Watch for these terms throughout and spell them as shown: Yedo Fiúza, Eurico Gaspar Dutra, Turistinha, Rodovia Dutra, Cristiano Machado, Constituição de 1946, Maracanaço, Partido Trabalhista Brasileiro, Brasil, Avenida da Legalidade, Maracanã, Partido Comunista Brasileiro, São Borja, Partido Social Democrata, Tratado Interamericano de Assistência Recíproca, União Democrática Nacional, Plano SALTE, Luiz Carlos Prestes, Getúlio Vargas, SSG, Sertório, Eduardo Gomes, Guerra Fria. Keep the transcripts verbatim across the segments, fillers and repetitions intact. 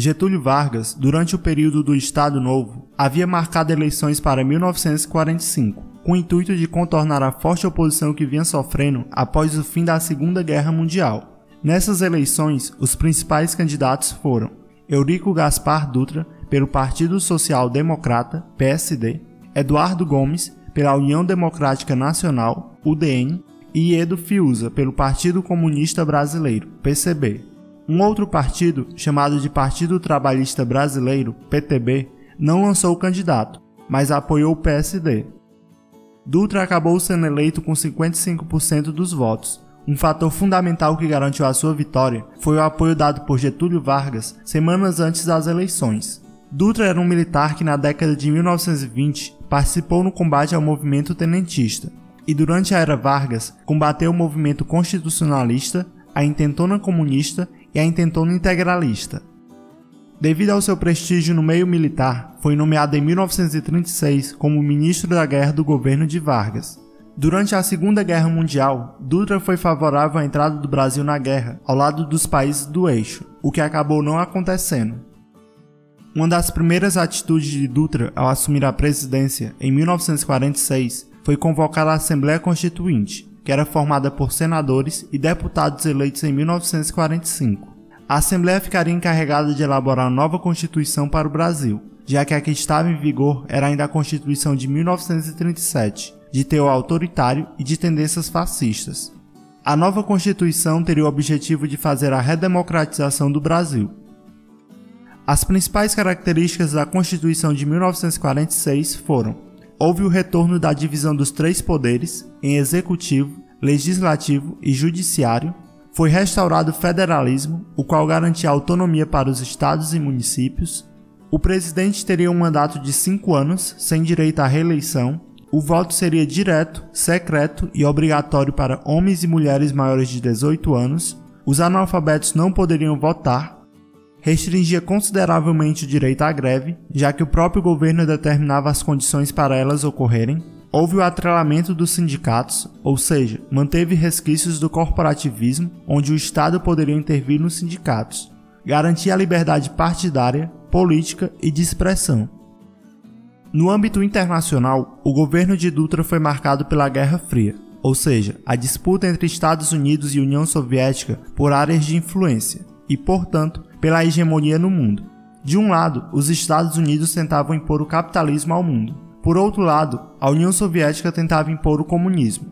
Getúlio Vargas, durante o período do Estado Novo, havia marcado eleições para mil novecentos e quarenta e cinco, com o intuito de contornar a forte oposição que vinha sofrendo após o fim da Segunda Guerra Mundial. Nessas eleições, os principais candidatos foram Eurico Gaspar Dutra, pelo Partido Social Democrata, P S D, Eduardo Gomes, pela União Democrática Nacional, U D N, e Yedo Fiúza, pelo Partido Comunista Brasileiro, P C B. Um outro partido, chamado de Partido Trabalhista Brasileiro, P T B, não lançou o candidato, mas apoiou o P S D. Dutra acabou sendo eleito com cinquenta e cinco por cento dos votos. Um fator fundamental que garantiu a sua vitória foi o apoio dado por Getúlio Vargas semanas antes das eleições. Dutra era um militar que na década de mil novecentos e vinte participou no combate ao movimento tenentista e durante a era Vargas combateu o movimento constitucionalista, a intentona comunista e a intentona integralista. Devido ao seu prestígio no meio militar, foi nomeado em mil novecentos e trinta e seis como ministro da Guerra do governo de Vargas. Durante a Segunda Guerra Mundial, Dutra foi favorável à entrada do Brasil na guerra, ao lado dos países do eixo, o que acabou não acontecendo. Uma das primeiras atitudes de Dutra ao assumir a presidência, em mil novecentos e quarenta e seis, foi convocar a Assembleia Constituinte, que era formada por senadores e deputados eleitos em mil novecentos e quarenta e cinco. A Assembleia ficaria encarregada de elaborar nova Constituição para o Brasil, já que a que estava em vigor era ainda a Constituição de mil novecentos e trinta e sete, de teor autoritário e de tendências fascistas. A nova Constituição teria o objetivo de fazer a redemocratização do Brasil. As principais características da Constituição de mil novecentos e quarenta e seis foram: houve o retorno da divisão dos três poderes, em executivo, legislativo e judiciário, foi restaurado o federalismo, o qual garantia autonomia para os estados e municípios, o presidente teria um mandato de cinco anos, sem direito à reeleição, o voto seria direto, secreto e obrigatório para homens e mulheres maiores de dezoito anos, os analfabetos não poderiam votar, restringia consideravelmente o direito à greve, já que o próprio governo determinava as condições para elas ocorrerem. Houve o atrelamento dos sindicatos, ou seja, manteve resquícios do corporativismo, onde o Estado poderia intervir nos sindicatos. Garantia a liberdade partidária, política e de expressão. No âmbito internacional, o governo de Dutra foi marcado pela Guerra Fria, ou seja, a disputa entre Estados Unidos e União Soviética por áreas de influência e, portanto, pela hegemonia no mundo. De um lado, os Estados Unidos tentavam impor o capitalismo ao mundo. Por outro lado, a União Soviética tentava impor o comunismo.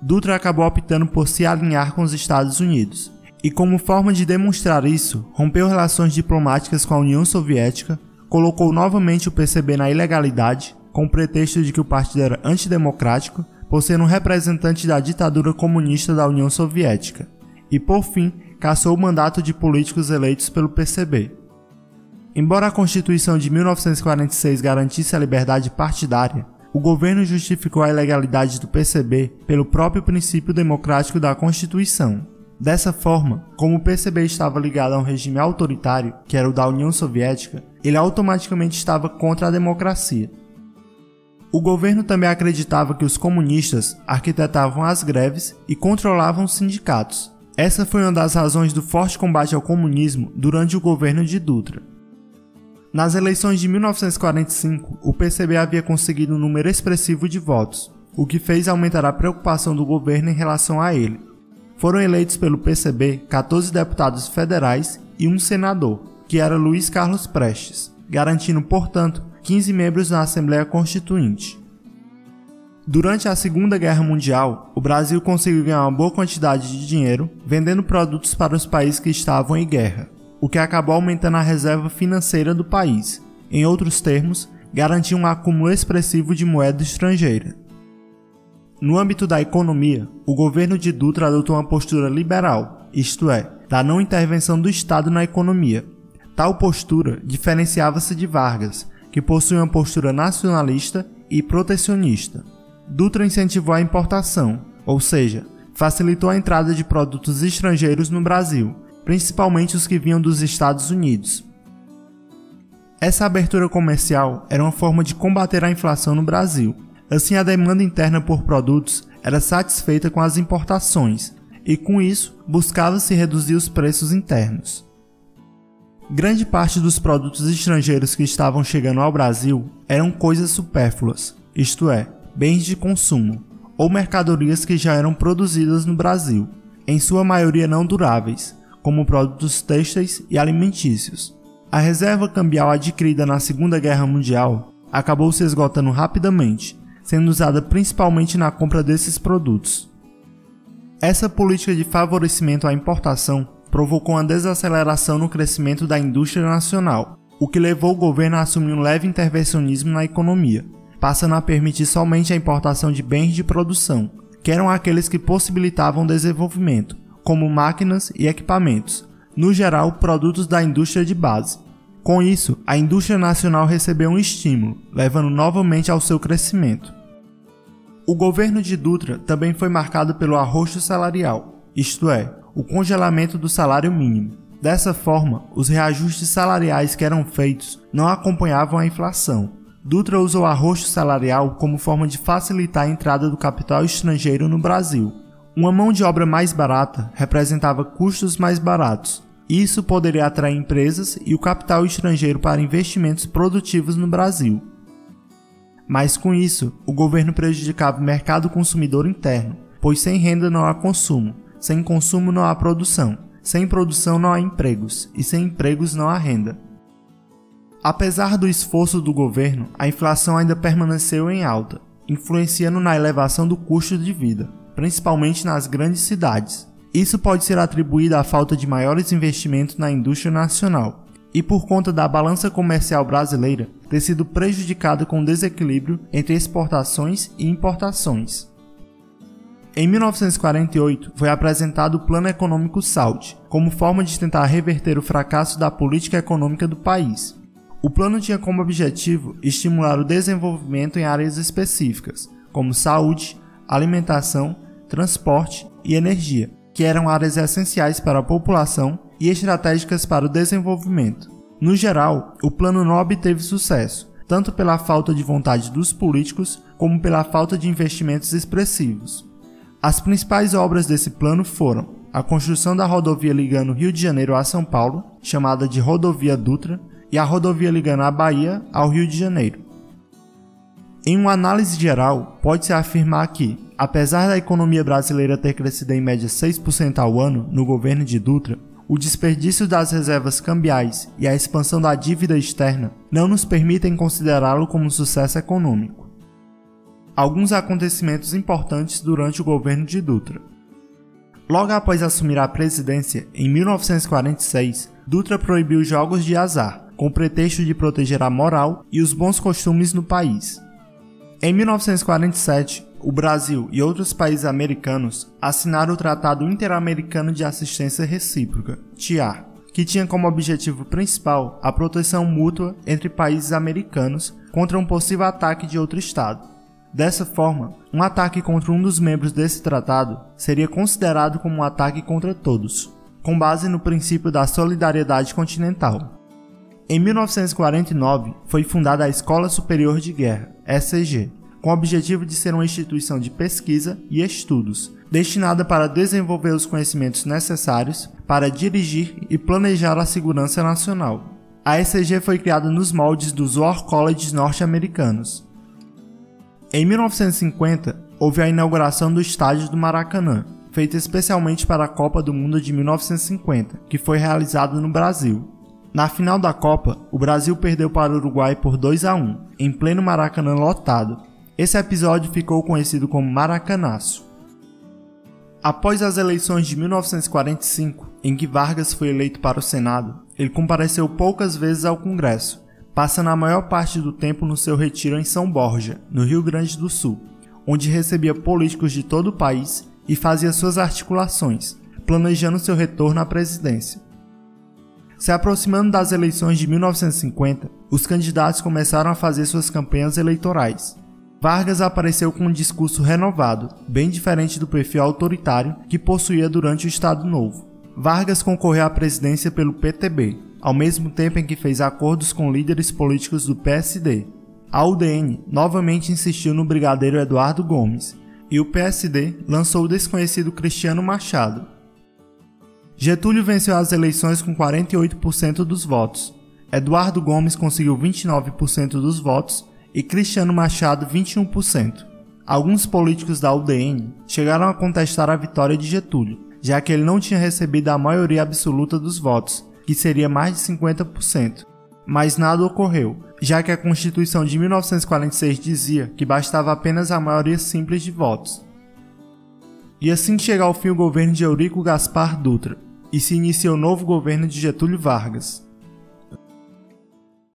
Dutra acabou optando por se alinhar com os Estados Unidos e, como forma de demonstrar isso, rompeu relações diplomáticas com a União Soviética, colocou novamente o P C B na ilegalidade, com o pretexto de que o partido era antidemocrático por ser um representante da ditadura comunista da União Soviética. E, por fim, cassou o mandato de políticos eleitos pelo P C B. Embora a Constituição de mil novecentos e quarenta e seis garantisse a liberdade partidária, o governo justificou a ilegalidade do P C B pelo próprio princípio democrático da Constituição. Dessa forma, como o P C B estava ligado a um regime autoritário, que era o da União Soviética, ele automaticamente estava contra a democracia. O governo também acreditava que os comunistas arquitetavam as greves e controlavam os sindicatos. Essa foi uma das razões do forte combate ao comunismo durante o governo de Dutra. Nas eleições de mil novecentos e quarenta e cinco, o P C B havia conseguido um número expressivo de votos, o que fez aumentar a preocupação do governo em relação a ele. Foram eleitos pelo P C B quatorze deputados federais e um senador, que era Luiz Carlos Prestes, garantindo, portanto, quinze membros na Assembleia Constituinte. Durante a Segunda Guerra Mundial, o Brasil conseguiu ganhar uma boa quantidade de dinheiro vendendo produtos para os países que estavam em guerra, o que acabou aumentando a reserva financeira do país. Em outros termos, garantiu um acúmulo expressivo de moeda estrangeira. No âmbito da economia, o governo de Dutra adotou uma postura liberal, isto é, da não intervenção do Estado na economia. Tal postura diferenciava-se de Vargas, que possui uma postura nacionalista e protecionista. Dutra incentivou a importação, ou seja, facilitou a entrada de produtos estrangeiros no Brasil, principalmente os que vinham dos Estados Unidos. Essa abertura comercial era uma forma de combater a inflação no Brasil. Assim, a demanda interna por produtos era satisfeita com as importações e, com isso, buscava-se reduzir os preços internos. Grande parte dos produtos estrangeiros que estavam chegando ao Brasil eram coisas supérfluas, isto é, bens de consumo, ou mercadorias que já eram produzidas no Brasil, em sua maioria não duráveis, como produtos têxteis e alimentícios. A reserva cambial adquirida na Segunda Guerra Mundial acabou se esgotando rapidamente, sendo usada principalmente na compra desses produtos. Essa política de favorecimento à importação provocou uma desaceleração no crescimento da indústria nacional, o que levou o governo a assumir um leve intervencionismo na economia, passando a permitir somente a importação de bens de produção, que eram aqueles que possibilitavam desenvolvimento, como máquinas e equipamentos, no geral produtos da indústria de base. Com isso, a indústria nacional recebeu um estímulo, levando novamente ao seu crescimento. O governo de Dutra também foi marcado pelo arrocho salarial, isto é, o congelamento do salário mínimo. Dessa forma, os reajustes salariais que eram feitos não acompanhavam a inflação. Dutra usou o arrocho salarial como forma de facilitar a entrada do capital estrangeiro no Brasil. Uma mão de obra mais barata representava custos mais baratos. Isso poderia atrair empresas e o capital estrangeiro para investimentos produtivos no Brasil. Mas com isso, o governo prejudicava o mercado consumidor interno, pois sem renda não há consumo, sem consumo não há produção, sem produção não há empregos e sem empregos não há renda. Apesar do esforço do governo, a inflação ainda permaneceu em alta, influenciando na elevação do custo de vida, principalmente nas grandes cidades. Isso pode ser atribuído à falta de maiores investimentos na indústria nacional e por conta da balança comercial brasileira ter sido prejudicada com o desequilíbrio entre exportações e importações. Em mil novecentos e quarenta e oito, foi apresentado o Plano Econômico SALTE, como forma de tentar reverter o fracasso da política econômica do país. O plano tinha como objetivo estimular o desenvolvimento em áreas específicas, como saúde, alimentação, transporte e energia, que eram áreas essenciais para a população e estratégicas para o desenvolvimento. No geral, o plano não obteve sucesso, tanto pela falta de vontade dos políticos como pela falta de investimentos expressivos. As principais obras desse plano foram a construção da rodovia ligando Rio de Janeiro a São Paulo, chamada de Rodovia Dutra, e a rodovia ligando a Bahia ao Rio de Janeiro. Em uma análise geral, pode-se afirmar que, apesar da economia brasileira ter crescido em média seis por cento ao ano no governo de Dutra, o desperdício das reservas cambiais e a expansão da dívida externa não nos permitem considerá-lo como um sucesso econômico. Alguns acontecimentos importantes durante o governo de Dutra. Logo após assumir a presidência, em mil novecentos e quarenta e seis, Dutra proibiu jogos de azar, com o pretexto de proteger a moral e os bons costumes no país. Em mil novecentos e quarenta e sete, o Brasil e outros países americanos assinaram o Tratado Interamericano de Assistência Recíproca, T I A R, que tinha como objetivo principal a proteção mútua entre países americanos contra um possível ataque de outro estado. Dessa forma, um ataque contra um dos membros desse tratado seria considerado como um ataque contra todos, com base no princípio da solidariedade continental. Em mil novecentos e quarenta e nove, foi fundada a Escola Superior de Guerra, S S G, com o objetivo de ser uma instituição de pesquisa e estudos, destinada para desenvolver os conhecimentos necessários para dirigir e planejar a segurança nacional. A S S G foi criada nos moldes dos War Colleges norte-americanos. Em mil novecentos e cinquenta, houve a inauguração do Estádio do Maracanã, feito especialmente para a Copa do Mundo de mil novecentos e cinquenta, que foi realizado no Brasil. Na final da Copa, o Brasil perdeu para o Uruguai por dois a um, em pleno Maracanã lotado. Esse episódio ficou conhecido como Maracanaço. Após as eleições de mil novecentos e quarenta e cinco, em que Vargas foi eleito para o Senado, ele compareceu poucas vezes ao Congresso, passando a maior parte do tempo no seu retiro em São Borja, no Rio Grande do Sul, onde recebia políticos de todo o país e fazia suas articulações, planejando seu retorno à presidência. Se aproximando das eleições de mil novecentos e cinquenta, os candidatos começaram a fazer suas campanhas eleitorais. Vargas apareceu com um discurso renovado, bem diferente do perfil autoritário que possuía durante o Estado Novo. Vargas concorreu à presidência pelo P T B, ao mesmo tempo em que fez acordos com líderes políticos do P S D. A U D N novamente insistiu no brigadeiro Eduardo Gomes, e o P S D lançou o desconhecido Cristiano Machado. Getúlio venceu as eleições com quarenta e oito por cento dos votos, Eduardo Gomes conseguiu vinte e nove por cento dos votos e Cristiano Machado vinte e um por cento. Alguns políticos da U D N chegaram a contestar a vitória de Getúlio, já que ele não tinha recebido a maioria absoluta dos votos, que seria mais de cinquenta por cento. Mas nada ocorreu, já que a Constituição de mil novecentos e quarenta e seis dizia que bastava apenas a maioria simples de votos. E assim chega ao fim o governo de Eurico Gaspar Dutra, e se inicia o novo governo de Getúlio Vargas.